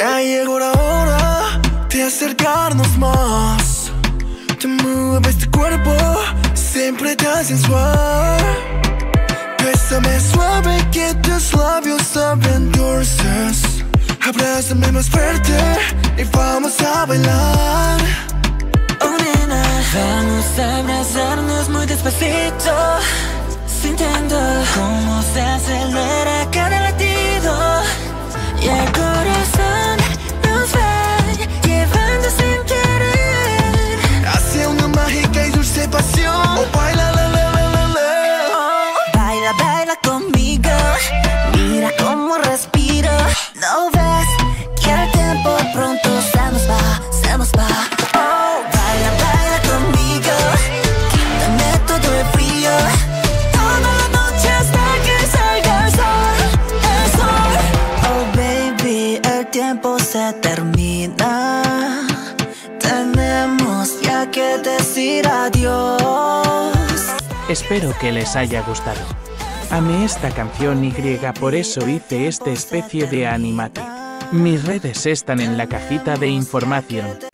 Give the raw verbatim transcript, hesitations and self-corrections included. Ya llegó la hora de acercarnos más. Te mueves tu cuerpo siempre tan sensual. Bésame suave que tus labios saben dulces. Abrázame más fuerte y vamos a bailar. Oh nena, vamos a abrazarnos muy despacito, sintiendo cómo se acelera cada latido. Y el corazón nos va llevando sin querer hacia una mágica y dulce pasión. Oh, baila, la, la, la, la, la. Oh, baila, baila conmigo. Mira cómo respiro. No ves que el tiempo pronto se nos va, se nos va. Oh, baila, baila conmigo. Quítame todo el frío. Se termina, tenemos ya que decir adiós. Espero que les haya gustado. Amé esta canción y por eso hice esta especie de animatic. Mis redes están en la cajita de información.